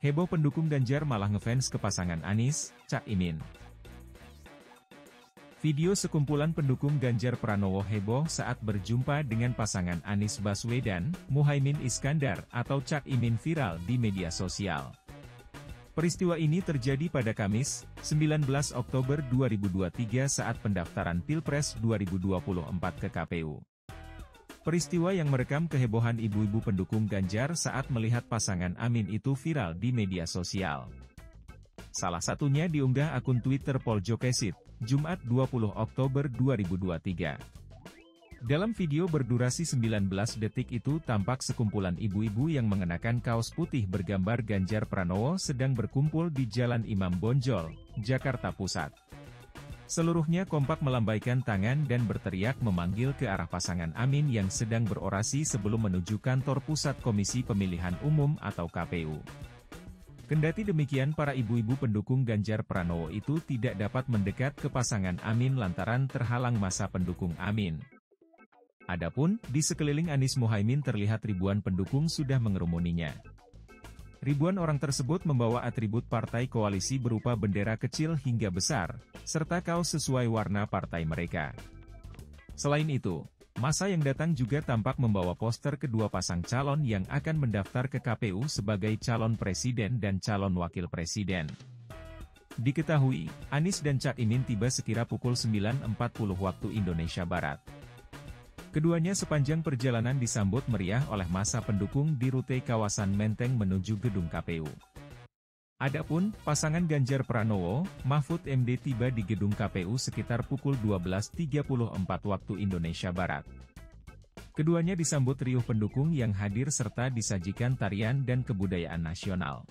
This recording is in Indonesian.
Heboh pendukung Ganjar malah ngefans ke pasangan Anies, Cak Imin. Video sekumpulan pendukung Ganjar Pranowo heboh saat berjumpa dengan pasangan Anies Baswedan, Muhaimin Iskandar atau Cak Imin viral di media sosial. Peristiwa ini terjadi pada Kamis, 19 Oktober 2023 saat pendaftaran Pilpres 2024 ke KPU. Peristiwa yang merekam kehebohan ibu-ibu pendukung Ganjar saat melihat pasangan Imin itu viral di media sosial. Salah satunya diunggah akun Twitter Poljoksid, Jumat 20 Oktober 2023. Dalam video berdurasi 19 detik itu tampak sekumpulan ibu-ibu yang mengenakan kaos putih bergambar Ganjar Pranowo sedang berkumpul di Jalan Imam Bonjol, Jakarta Pusat. Seluruhnya kompak melambaikan tangan dan berteriak memanggil ke arah pasangan Imin yang sedang berorasi sebelum menuju kantor Pusat Komisi Pemilihan Umum atau KPU. Kendati demikian, para ibu-ibu pendukung Ganjar Pranowo itu tidak dapat mendekat ke pasangan Imin lantaran terhalang massa pendukung Imin. Adapun, di sekeliling Anies Muhaimin terlihat ribuan pendukung sudah mengerumuninya. Ribuan orang tersebut membawa atribut partai koalisi berupa bendera kecil hingga besar, serta kaos sesuai warna partai mereka. Selain itu, massa yang datang juga tampak membawa poster kedua pasang calon yang akan mendaftar ke KPU sebagai calon presiden dan calon wakil presiden. Diketahui, Anies dan Cak Imin tiba sekira pukul 9.40 waktu Indonesia Barat. Keduanya sepanjang perjalanan disambut meriah oleh massa pendukung di rute kawasan Menteng menuju gedung KPU. Adapun, pasangan Ganjar Pranowo, Mahfud MD tiba di gedung KPU sekitar pukul 12.34 waktu Indonesia Barat. Keduanya disambut riuh pendukung yang hadir serta disajikan tarian dan kebudayaan nasional.